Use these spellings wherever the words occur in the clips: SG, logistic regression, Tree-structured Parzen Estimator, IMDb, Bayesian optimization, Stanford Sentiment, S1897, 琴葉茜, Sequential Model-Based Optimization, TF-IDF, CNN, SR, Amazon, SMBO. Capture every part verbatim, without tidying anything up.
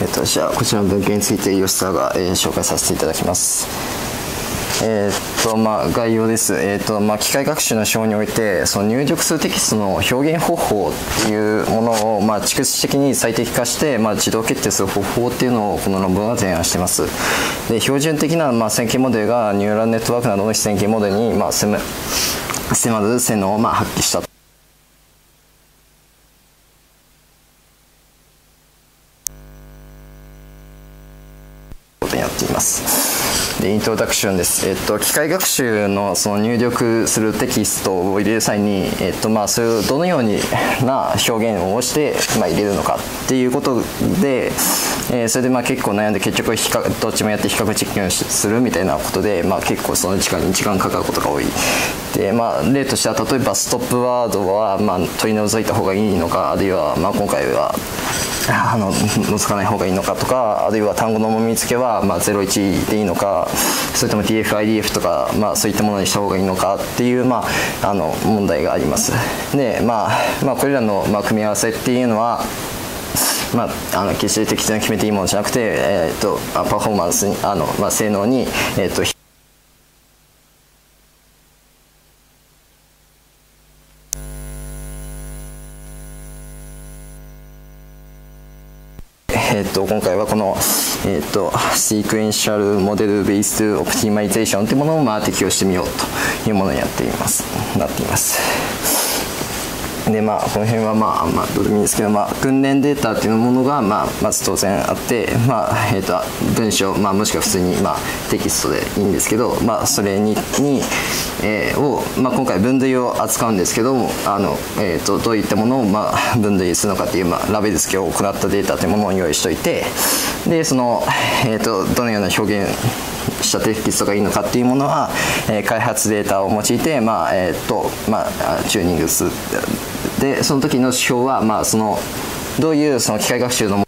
えっと、じゃあこちらの文献について吉沢が、えー、紹介させていただきます。えーっとまあ、概要です、えーっとまあ、機械学習の手法においてその入力するテキストの表現方法っていうものを、まあ、蓄積的に最適化して、まあ、自動決定する方法っていうのをこの論文は提案しています。で標準的な、まあ、線形モデルがニューラルネットワークなどの非線形モデルに、まあ、迫る性能を、まあ、発揮したと。でイントロダクションです、えっと、機械学習 の, その入力するテキストを入れる際に、えっとまあ、それをどのような表現をして、まあ、入れるのかっていうことで、えー、それでまあ結構悩んで結局比較どっちもやって比較実験をするみたいなことで、まあ、結構その時間に時間かかることが多い。で、まあ、例としては例えばストップワードはまあ取り除いた方がいいのか、あるいはまあ今回はあの除かない方がいいのかとか、あるいは単語の重み付けはまあゼロイチでいいのか、それとも ティーエフアイディーエフ とか、まあ、そういったものにした方がいいのかっていう、まあ、あの問題があります。で、まあまあ、これらのまあ組み合わせっていうのはまあ、あの決して適当に決めていいものじゃなくて、えー、とパフォーマンスにあの、まあ、性能に、えー、とえっと今回はこの、えっと、シークエンシャルモデルベースオプティマイゼーションというものをまあ適用してみようというものになっています。なっていますでまあ、この辺はまあまあどうでもいいんですけど、まあ、訓練データっていうものが、まあ、まず当然あって、まあえー、と文章、まあ、もしくは普通に、まあ、テキストでいいんですけど、まあ、それに、にえー、を、まあ、今回分類を扱うんですけども、あの、えー、とどういったものを、まあ、分類するのかっていう、まあ、ラベル付けを行ったデータというものを用意しておいて、でその、えー、とどのような表現したテキストがいいのかっていうものは、えー、開発データを用いて、まあえーとまあ、チューニングする。でその時の指標は、まあ、そのどういうその機械学習の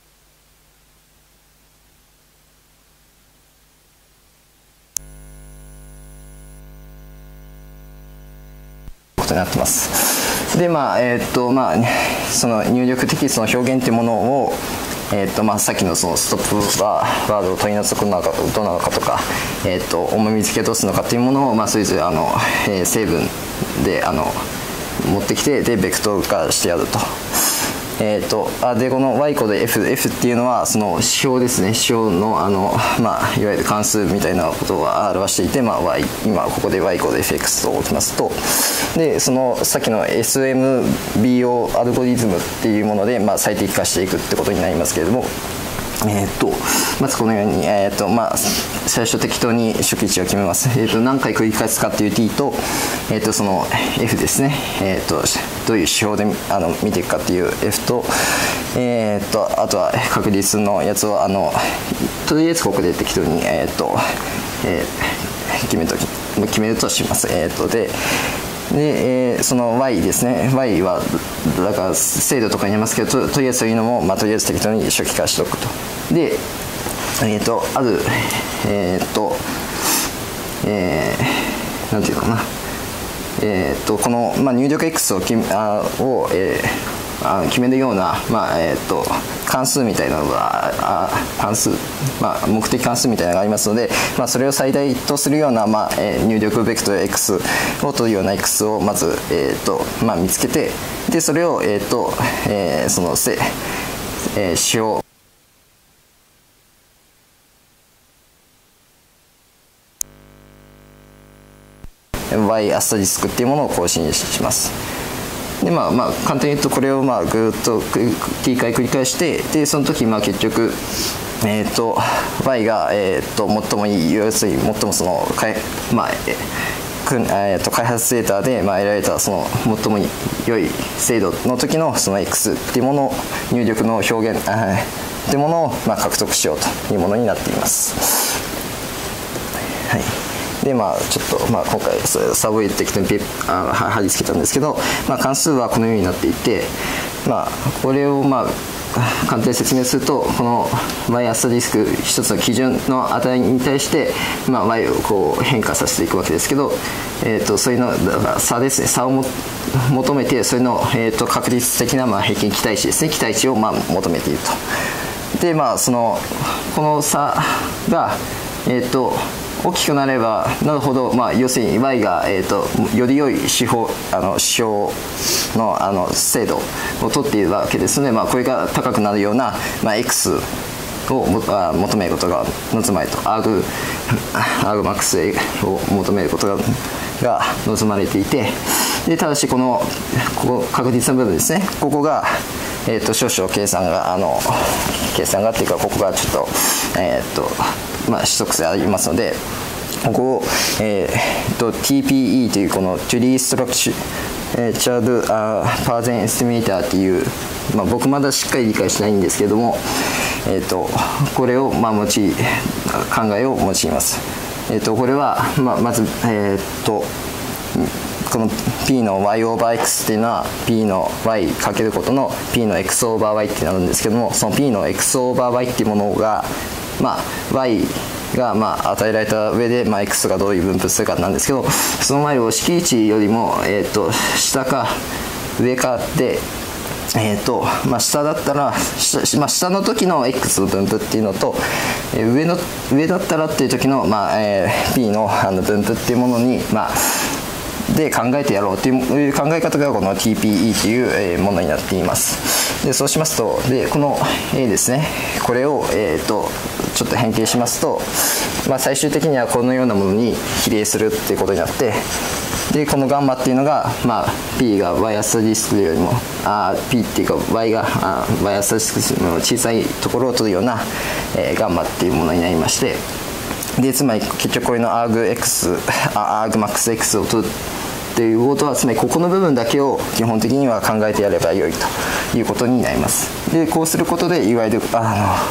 ことになってます。でまあえー、っとまあその入力テキストの表現というものをえーとまあ、さっき の, そのストップワードを取り除くのかどうなのかとか、えー、と重み付けをどうするのかというものを、まあ、それぞれあの、えー、成分であの持ってきてでベクトル化してやると。えー、とあでこの Y コード F, F っていうのはその指標ですね、指標 の, あの、まあ、いわゆる関数みたいなことを表していて、まあ、y 今ここで Y コード エフエックス と置きますと、でそのさっきの エスエムビーオー アルゴリズムっていうもので、まあ、最適化していくってことになりますけれども、えー、とまずこのように、えーとまあ、最初適当に初期値を決めます、えー、と何回繰り返すかっていう T と,、えー、とその F ですね、えー、とどういう指標であの見ていくかっていう F と,、えー、とあとは確率のやつをあのとりあえずここで適当に、えーとえー、決めとき決めるとします、えー、とででえー、その Y ですね、 Y はだから精度とかになりますけど、 と, とりあえずそういうのも、まあ、とりあえず適当に初期化しておくと。で、えー、とあるえっ、ー、と、えー、なんていうのかな、えっ、ー、とこの、まあ、入力 X をきあを、えー、あ決めるような、まあえー、と関数みたいなのがあ関数、まあ、目的関数みたいなのがありますので、まあ、それを最大とするような、まあえー、入力ベクトル X を取るような X をまず、えーとまあ、見つけて、でそれを、えーとえー、そのせ、えー、使用Y アスタリスクっていうものを更新します。でまあまあ簡単に言うとこれをまあぐっといっかい繰り返して、でその時まあ結局えっと Y がえっと最もいい、要するに最もそのかいまあえっと開発データでまあ得られたその最も良い精度の時のその X っていうものを入力の表現っていうものをまあ獲得しようというものになっています。はい。でまあ、ちょっと、まあ、今回サブウェイ適当に貼り付けたんですけど、まあ、関数はこのようになっていて、まあ、これをまあ簡単に説明すると、この Y アスタリスク一つの基準の値に対して、まあ、Y をこう変化させていくわけですけど、えー、とそういうの差ですね、差をも求めてそれの、えー、と確率的なまあ平均期待値ですね、期待値をまあ求めていると。で、まあそのこの差が、えー、と大きくなればなるほど、まあ、要するに y が、えー、とより良い指標あの指標 の, あの精度を取っているわけですので、まあ、これが高くなるような、まあ、x を求めることが望まれると R Rmax を求めることがが望まれていて、でただしこのここ確率の部分ですね、ここが、えー、と少々計算があの計算がっていうかここがちょっとえっ、ー、とまあ指則性ありますので、ここを、えー、と ティーピーイー というこのジュリー・ストラクチャード・パーゼン・エスティメーターっていう、まあ、僕まだしっかり理解しないんですけども、えー、とこれをまあ用い考えを用います。えーとこれは、まあ、まず、えー、とこの P の y オーバー x っていうのは P の y かけることの P の x オーバー y ってなるんですけども、その P の x オーバー y っていうものが、まあ、y がまあ与えられた上で、まあ、x がどういう分布するかなんですけど、その y を式位置よりも、えー、と下か上かで、えーとまあ、下だったら 下,、まあ、下の時の x の分布っていうのと、えー、上の上だったらっていう時の、まあえー、p の, あの分布っていうものに、まあ、で考えてやろうという考え方がこの ティーピーイー という、えー、ものになっています。でそうしますと、でこの A ですね、これを、えー、とちょっと変形しますと、まあ、最終的にはこのようなものに比例するっていうことになって、でこのガンマっていうのが、まあ、P が Y アスリスクよりもあ P っていうか Y があ Y アスリスクよりも小さいところを取るような、えー、ガンマっていうものになりまして、でつまり結局これの アーグ X アーグマックス X を取るっていうことは、つまりここの部分だけを基本的には考えてやればよいということになります。でこうすることでいわゆるあ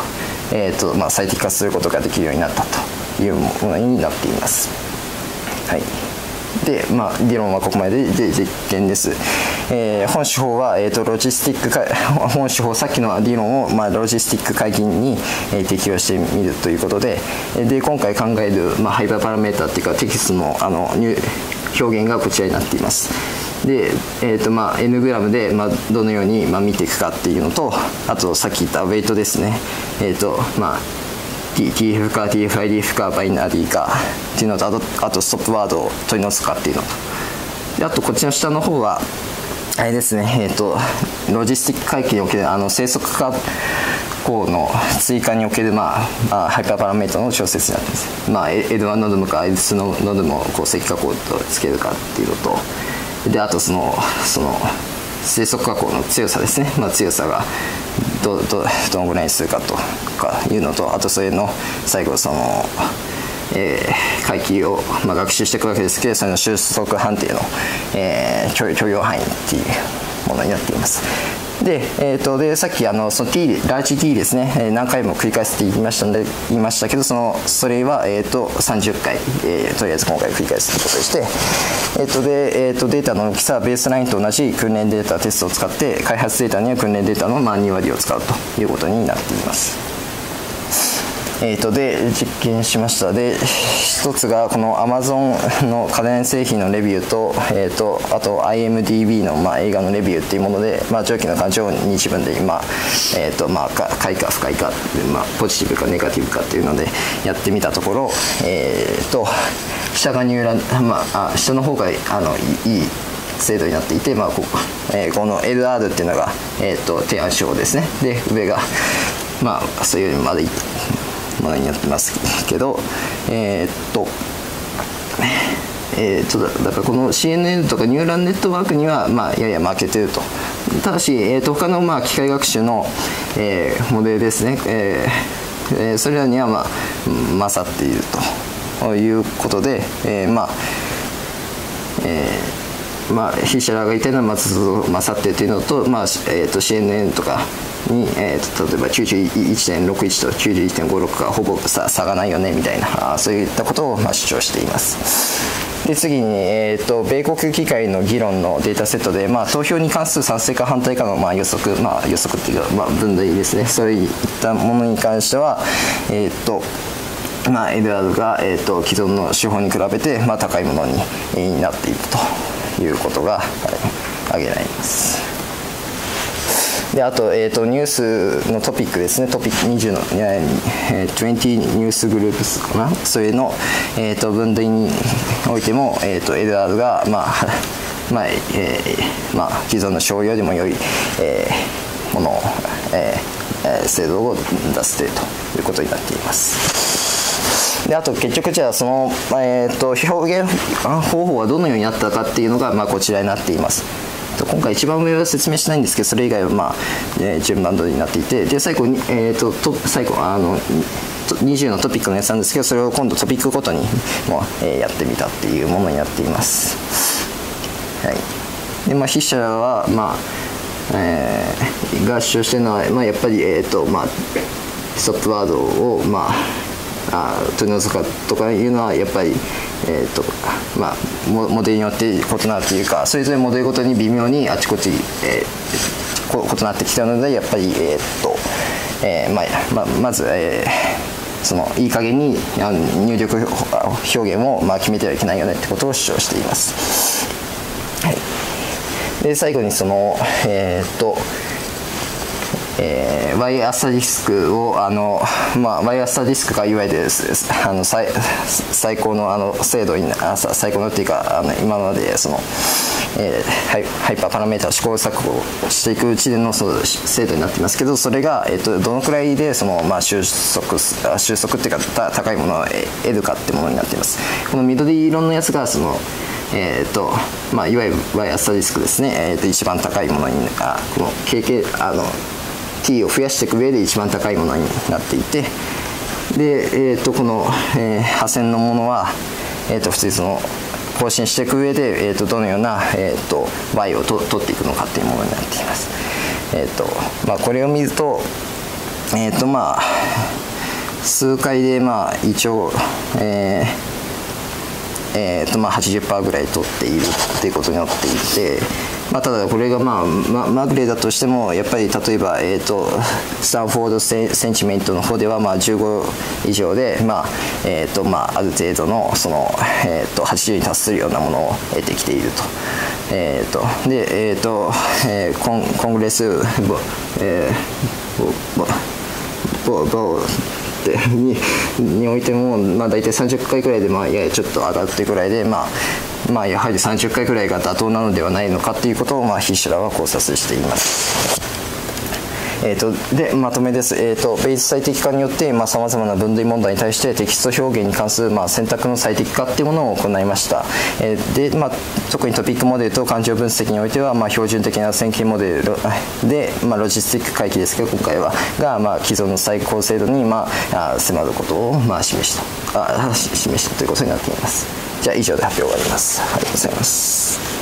の、えーとまあ、最適化することができるようになったというものになっています。はいでまあ、理論はここまで で, で実験です、えー、本手法は、えー、とロジスティックか本手法さっきの理論を、まあ、ロジスティック解禁に、えー、適用してみるということ で, で今回考える、まあ、ハイパーパラメーターというかテキスト の, あの表現がこちらになっています。で、えーとまあ、N グラムで、まあ、どのように、まあ、見ていくかっていうのと、あとさっき言ったウェイトですね、えーとまあ、ティーエフ か ティーエフアイディーエフ かバイナリーかっていうのと、あ と, あとストップワードを取り直すかっていうのと、であとこっちの下の方はあれですね、えっ、ー、とロジスティック回帰におけるあの生息加工の追加における、まあまあ、ハイパーパラメータの調節になってます。まあ、エルワン ノルムか エルツー ノルムをこう積加工とつけるかっていうのと、であとそのその生息加工の強さですね、まあ、強さがど, ど, どのぐらいにするかとかいうのと、あとそれの最後その、えー、回帰を、まあ、学習していくわけですけど、その収束判定の、えー、許, 許容範囲っていうものになっています。で、えー、とでさっきあのその T ラージ T ですね、えー、何回も繰り返して言いましたので言いましたけど、そのそれは、えー、とさんじゅっかい、えー、とりあえず今回繰り返すということでして、えーとでえー、とデータの大きさはベースラインと同じ訓練データテストを使って、開発データには訓練データのまあに割を使うということになっています。えーとで実験しました。で一つがこの Amazon の家電製品のレビュー と,、えー、とあと アイエムディービー のまあ映画のレビューっていうもので、まあ、上記の感情を日文で今、えーとまあ、快か不快か、まあ、ポジティブかネガティブかっていうのでやってみたところ、えー、と下が入欄、まあ、下の方があのいい精度になっていて、まあ こ, えー、この エルアール っていうのが、えー、と提案手法ですね。で上が、まあ、それよりまだいいものになってますけど、えー、っと、えー、っと だ, だからこの シーエヌエヌ とかニューラルネットワークには、まあ、やや負けてると。ただし、えー、と他のまあ機械学習の、えー、モデルですね、えー、それらには、まあ、勝っているということで、えー、まあ、えーまあ、筆者らがいたのは勝ってというのと、まあえー、と シーエヌエヌ とかに、えー、と例えば きゅうじゅういってんろくいち と きゅうじゅういってんごろく がほぼ 差, 差がないよねみたいな、そういったことをまあ主張しています。で次に、えー、と米国議会の議論のデータセットで、まあ、投票に関する賛成か反対かのまあ予測、まあ、予測というか、まあ、分類ですね、そういったものに関しては、えー、とまあ、エルアール が、えー、と既存の手法に比べて、まあ、高いもの に,、えー、なっているということが挙げられます。であと、えーと、ニュースのトピックですね、トピックにじゅうの、えー、にじゅうニュースグループスかな、それの、えーと、分類においても、えーと、エルアール が、まあまあえーまあ、既存の商用でも良い、えー、ものを、えー、制度を出しているということになっています。であと結局じゃあその、えー、と表現方法はどのようになったかっていうのが、まあ、こちらになっています。今回一番上は説明しないんですけど、それ以外は、まあえー、順番通りになっていて、で最後に、えー、とと最後あのにじゅうのトピックのやつなんですけど、それを今度トピックごとにも、えー、やってみたっていうものになっています。はい、でまあ、筆者は、まあえー、が主張しているのは、まあ、やっぱり、えーとまあ、ストップワードを、まああ取り除くとかいうのはやっぱり、えーとまあ、モデルによって異なるというか、それぞれモデルごとに微妙にあちこち、えー、異なってきたので、やっぱり、えーとえーまあ、ま, まず、えー、そのいい加減に入力表現を、まあ、決めてはいけないよねってことを主張しています。はい、で最後にその、えーとえー、Y アスタリスクをあの、まあ、Y アスタリスクがいわゆるあの 最, 最高 の, あの精度にあ最高のっていうかあの今までその、えー、ハイパーパラメータを試行錯誤していくうちで の, その精度になっていますけど、それが、えー、とどのくらいでその、まあ、収束収束っていうかた高いものを得るかってものになっています。この緑色のやつがそのえーとまあ、いわゆる Y アスタリスクですね、えー、と一番高いものにあこの ケーケー あのt を増やしていく上で一番高いものになっていて、で、えー、とこの、えー、破線のものは、えー、と普通にその更新していく上で、えー、とどのような、えー、と y をと取っていくのかというものになっています。えーとまあ、これを見ると、えーとまあ、数回でまあ一応、えーえーとまあ、はちじゅっパーセント ぐらい取っているということになっていて。まあ、ただこれがまあまぐれだとしても、やっぱり例えばえとスタンフォードセンチメントの方ではまあじゅうご以上でまあえとまあある程度のそのえとはちじゅうに達するようなものを得てきていると。えとでえとえコングレスボえボボに, においても、まあ、大体さんじゅっかいくらいで、まあ、ややちょっと上がってくらいで、まあまあ、やはりさんじゅっかいくらいが妥当なのではないのかということを、まあ、筆者らは考察しています。えー、とでまとめです。えー、とベイズ最適化によってさまざ、まな分類問題に対してテキスト表現に関する、まあ、選択の最適化というものを行いました。えーでまあ、特にトピックモデルと感情分析においては、まあ、標準的な線形モデルで、まあ、ロジスティック回帰ですけど今回はが、まあ、既存の最高精度に、まあ、迫ることを、まあ、示したあ示したということになっています。じゃあ以上で発表があります。ありがとうございます。